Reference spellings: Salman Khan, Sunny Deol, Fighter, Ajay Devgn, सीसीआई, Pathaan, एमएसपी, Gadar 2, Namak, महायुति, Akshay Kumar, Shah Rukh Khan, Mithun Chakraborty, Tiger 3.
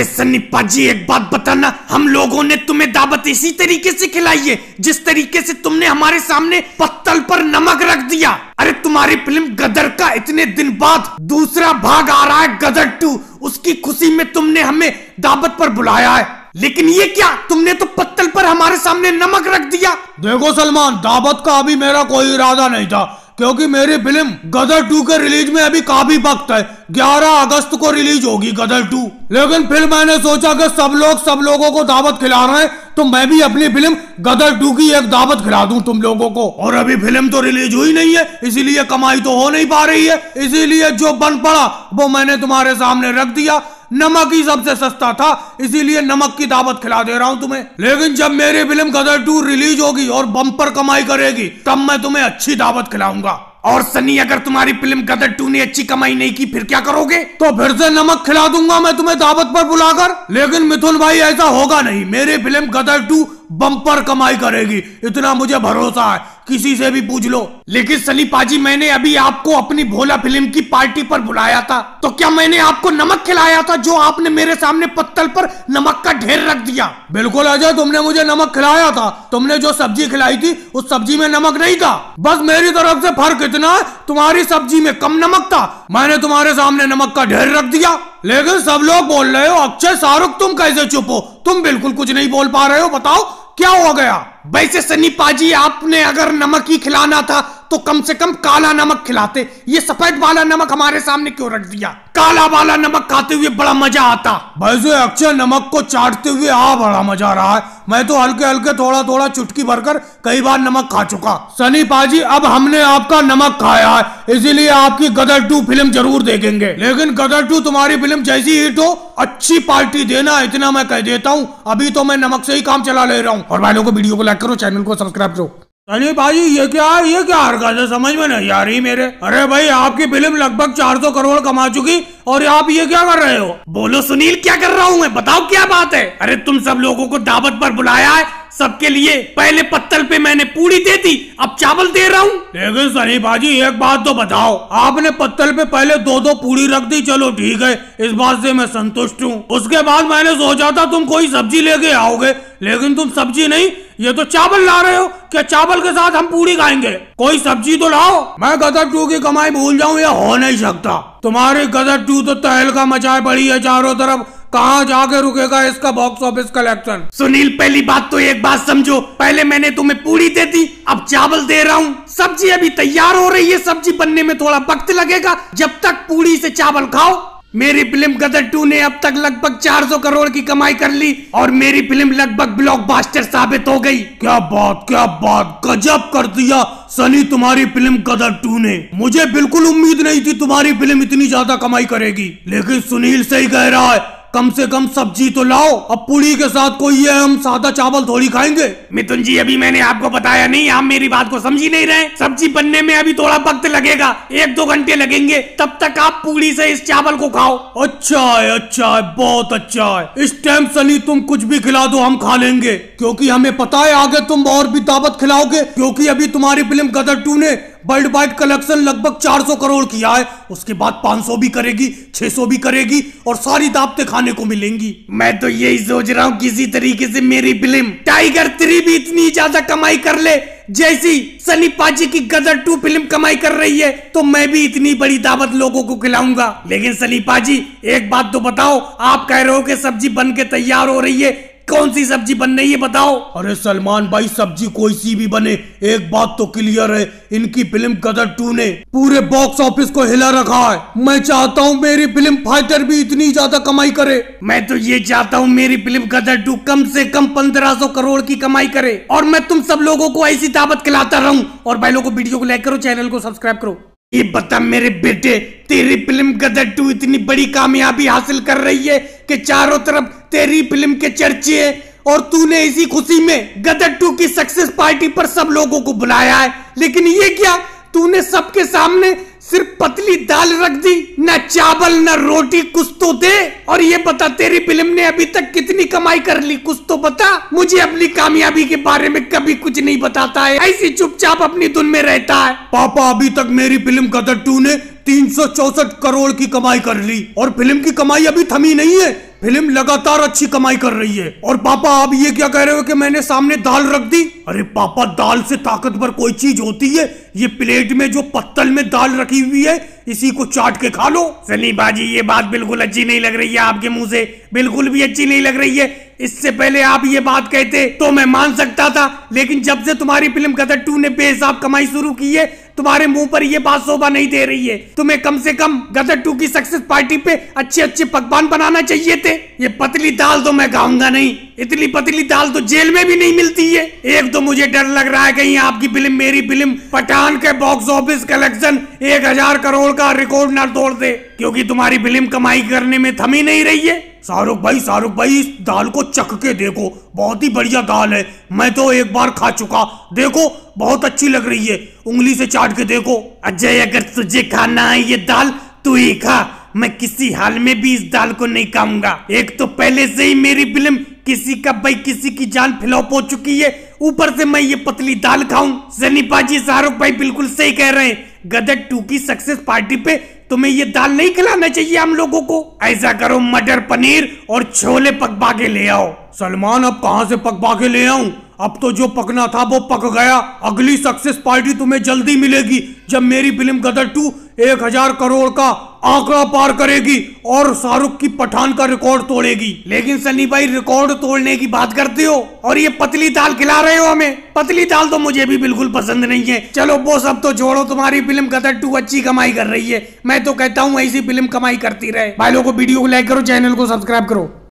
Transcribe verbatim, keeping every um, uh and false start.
अरे सन्नी पाजी, एक बात बताना, हम लोगों ने तुम्हें दावत इसी तरीके से खिलाई है जिस तरीके से तुमने हमारे सामने पत्तल पर नमक रख दिया। अरे तुम्हारी फिल्म गदर का इतने दिन बाद दूसरा भाग आ रहा है, गदर टू, उसकी खुशी में तुमने हमें दावत पर बुलाया है, लेकिन ये क्या, तुमने तो पत्तल पर हमारे सामने नमक रख दिया। देखो सलमान, दावत का अभी मेरा कोई इरादा नहीं था, क्योंकि मेरी फिल्म गदर टू के रिलीज में अभी काफी वक्त है, ग्यारह अगस्त को रिलीज होगी गदर टू। लेकिन फिर मैंने सोचा कि सब लोग सब लोगों को दावत खिला रहे हैं तो मैं भी अपनी फिल्म गदर टू की एक दावत खिला दूं तुम लोगों को। और अभी फिल्म तो रिलीज हुई नहीं है, इसीलिए कमाई तो हो नहीं पा रही है, इसीलिए जो बन पड़ा वो मैंने तुम्हारे सामने रख दिया। नमक ही सबसे सस्ता था, इसीलिए नमक की दावत खिला दे रहा हूँ तुम्हें। लेकिन जब मेरी फिल्म गदर टू रिलीज होगी और बम्पर कमाई करेगी तब मैं तुम्हें अच्छी दावत खिलाऊंगा। और सनी, अगर तुम्हारी फिल्म गदर टू ने अच्छी कमाई नहीं की फिर क्या करोगे? तो फिर से नमक खिला दूंगा मैं तुम्हें दावत पर बुलाकर। लेकिन मिथुन भाई, ऐसा होगा नहीं, मेरी फिल्म गदर टू बम्पर कमाई करेगी, इतना मुझे भरोसा है, किसी से भी पूछ लो। लेकिन सनी पाजी, मैंने अभी आपको अपनी भोला फिल्म की पार्टी पर बुलाया था, तो क्या मैंने आपको नमक खिलाया था जो आपने मेरे सामने पत्तल पर नमक का ढेर रख दिया? बिल्कुल अजय, तुमने मुझे नमक खिलाया था, तुमने जो सब्जी खिलाई थी उस सब्जी में नमक नहीं था। बस मेरी तरफ से फर्क इतना है, तुम्हारी सब्जी में कम नमक था, मैंने तुम्हारे सामने नमक का ढेर रख दिया। लेकिन सब लोग बोल रहे हो, अक्षय, शाहरुख, तुम कैसे चुप हो, तुम बिल्कुल कुछ नहीं बोल पा रहे हो, बताओ क्या हो गया? वैसे सनी पाजी, आपने अगर नमक ही खिलाना था तो कम से कम काला नमक खिलाते, ये सफेद वाला नमक हमारे सामने क्यों रख दिया? काला वाला नमक खाते हुए बड़ा मजा आता। वैसे अक्षय, नमक को चाटते हुए आ बड़ा मजा रहा है, मैं तो हल्के हल्के थोड़ा थोड़ा चुटकी भरकर कई बार नमक खा चुका। सनी पाजी, अब हमने आपका नमक खाया है, इसीलिए आपकी गदर टू फिल्म जरूर देखेंगे, लेकिन गदर टू तुम्हारी फिल्म जैसी हिट हो अच्छी पार्टी देना, इतना मैं कह देता हूँ। अभी तो मैं नमक से ही काम चला ले रहा हूँ। और भाइयों को वीडियो को लाइक करो, चैनल को सब्सक्राइब करो। सनी भाई, ये क्या है, ये क्या हरकत है, समझ में नहीं आ रही मेरे। अरे भाई, आपकी फिल्म लगभग चार सौ करोड़ कमा चुकी और आप ये क्या कर रहे हो? बोलो सुनील, क्या कर रहा हूँ मैं, बताओ क्या बात है? अरे तुम सब लोगों को दावत पर बुलाया है, सबके लिए पहले पत्तल पे मैंने पूरी दे दी, अब चावल दे रहा हूँ। लेकिन सनी भाजी, एक बात तो बताओ, आपने पत्तल पे पहले दो दो पूरी रख दी, चलो ठीक है, इस बात से मैं संतुष्ट हूँ। उसके बाद मैंने सोचा था तुम कोई सब्जी लेके आओगे, लेकिन तुम सब्जी नहीं, ये तो चावल ला रहे हो। क्या चावल के साथ हम पूरी खाएंगे? कोई सब्जी तो लाओ। मैं गदर टू की कमाई भूल जाऊं, ये हो नहीं सकता। तुम्हारी गदर टू तो तहलका मचाए पड़ी है चारों तरफ, कहाँ जाके रुकेगा इसका बॉक्स ऑफिस कलेक्शन। सुनील, पहली बात तो एक बात समझो, पहले मैंने तुम्हें पूरी दे दी, अब चावल दे रहा हूँ, सब्जी अभी तैयार हो रही है, सब्जी बनने में थोड़ा वक्त लगेगा, जब तक पूरी से चावल खाओ। मेरी फिल्म गदर टू ने अब तक लगभग चार सौ करोड़ की कमाई कर ली और मेरी फिल्म लगभग ब्लॉकबस्टर साबित हो गई। क्या बात, क्या बात, गजब कर दिया सनी तुम्हारी फिल्म गदर टू ने। मुझे बिल्कुल उम्मीद नहीं थी तुम्हारी फिल्म इतनी ज्यादा कमाई करेगी। लेकिन सुनील सही कह रहा है, कम से कम सब्जी तो लाओ, अब पूरी के साथ कोई ये हम सादा चावल थोड़ी खाएंगे। मिथुन जी, अभी मैंने आपको बताया नहीं, आप मेरी बात को समझ ही नहीं रहे। सब्जी बनने में अभी थोड़ा वक्त लगेगा, एक दो घंटे लगेंगे, तब तक आप पूरी से इस चावल को खाओ। अच्छा है, अच्छा है, बहुत अच्छा है। इस टाइम सनी तुम कुछ भी खिला दो हम खा लेंगे, क्योंकि हमें पता है आगे तुम और भी दावत खिलाओगे, क्योंकि अभी तुम्हारी फिल्म गदर टू ने वर्ल्ड वाइड कलेक्शन लगभग चार सौ करोड़ किया है, उसके बाद पाँच सौ भी करेगी, छह सौ भी करेगी और सारी दावतें खाने को मिलेंगी। मैं तो यही सोच रहा हूँ किसी तरीके से मेरी फिल्म टाइगर थ्री भी इतनी ज्यादा कमाई कर ले जैसी सनी पाजी की गदर टू फिल्म कमाई कर रही है, तो मैं भी इतनी बड़ी दावत लोगों को खिलाऊंगा। लेकिन सनी पाजी, एक बात तो बताओ, आप कह रहे हो कि सब्जी बन के तैयार हो रही है, कौन सी सब्जी बन रही है बताओ? अरे सलमान भाई, सब्जी कोई सी भी बने, एक बात तो क्लियर है, इनकी फिल्म गदर टू ने पूरे बॉक्स ऑफिस को हिला रखा है। मैं चाहता हूँ मेरी फिल्म फाइटर भी इतनी ज्यादा कमाई करे। मैं तो ये चाहता हूँ मेरी फिल्म गदर टू कम से कम पंद्रह सौ करोड़ की कमाई करे और मैं तुम सब लोगों को ऐसी दावत खिलाता रहूँ। और भाई लोगों को वीडियो को लाइक करो, चैनल को सब्सक्राइब करो। ये बता मेरे बेटे, तेरी फिल्म गदर टू इतनी बड़ी कामयाबी हासिल कर रही है कि चारों तरफ तेरी फिल्म के चर्चे है और तूने इसी खुशी में गदर टू की सक्सेस पार्टी पर सब लोगों को बुलाया है, लेकिन ये क्या, तूने सबके सामने सिर्फ पतली दाल रख दी, ना चावल ना रोटी, कुछ तो दे। और ये बता तेरी फिल्म ने अभी तक कितनी कमाई कर ली, कुछ तो बता। मुझे अपनी कामयाबी के बारे में कभी कुछ नहीं बताता है, ऐसी चुपचाप अपनी धुन में रहता है। पापा, अभी तक मेरी फिल्म गदर टू ने तीन सौ चौसठ करोड़ की कमाई कर ली और फिल्म की कमाई अभी थमी नहीं है, फिल्म लगातार अच्छी कमाई कर रही है। और पापा आप ये क्या कह रहे हो कि मैंने सामने दाल रख दी? अरे पापा दाल से ताकतवर कोई चीज होती है? ये प्लेट में जो पत्तल में दाल रखी हुई है इसी को चाट के खा लो। सनी बाजी ये बात बिल्कुल अच्छी नहीं लग रही है आपके मुंह से, बिल्कुल भी अच्छी नहीं लग रही है। इससे पहले आप ये बात कहते तो मैं मान सकता था, लेकिन जब से तुम्हारी फिल्म गदर टू ने बेहिसाब कमाई शुरू की है तुम्हारे मुंह पर ये बात शोभा नहीं दे रही है। तुम्हें कम से कम गदर टू की सक्सेस पार्टी पे अच्छे अच्छे पकवान बनाना चाहिए थे। ये पतली दाल तो मैं खाऊंगा नहीं, इतनी पतली दाल तो जेल में भी नहीं मिलती है। एक तो मुझे डर लग रहा है कहीं आपकी फिल्म मेरी फिल्म पठान के बॉक्स ऑफिस कलेक्शन एक हजार करोड़ का रिकॉर्ड ना तोड़ दे, क्योंकि तुम्हारी फिल्म कमाई करने में थमी नहीं रही है। शाहरुख भाई शाहरुख भाई इस दाल को चख के देखो, बहुत ही बढ़िया दाल है, मैं तो एक बार खा चुका, देखो बहुत अच्छी लग रही है, उंगली से चाट के देखो। अजय अगर तुझे खाना है ये दाल तू ही खा, मैं किसी हाल में भी इस दाल को नहीं खाऊंगा। एक तो पहले से ही मेरी फिल्म किसी का भाई किसी की जान फ्लॉप हो चुकी है, ऊपर से मैं ये पतली दाल खाऊं। सनी पाजी शाहरुख भाई बिल्कुल सही कह रहे हैं, गदर टू की सक्सेस पार्टी पे तुम्हें ये दाल नहीं खिलाना चाहिए हम लोगों को। ऐसा करो मटर पनीर और छोले पकवा के ले आओ। सलमान अब कहाँ से पकवा के ले आऊं? अब तो जो पकना था वो पक गया। अगली सक्सेस पार्टी तुम्हें जल्दी मिलेगी जब मेरी फिल्म गदर टू एक हजार करोड़ का आंकड़ा पार करेगी और शाहरुख की पठान का रिकॉर्ड तोड़ेगी। लेकिन सनी भाई रिकॉर्ड तोड़ने की बात करते हो और ये पतली दाल खिला रहे हो हमें। पतली दाल तो मुझे भी बिल्कुल पसंद नहीं है। चलो वो सब तो छोड़ो, तुम्हारी फिल्म गदर टू अच्छी कमाई कर रही है, मैं तो कहता हूँ ऐसी फिल्म कमाई करती रहे। भाई लोगों को वीडियो को लाइक करो, चैनल को सब्सक्राइब करो।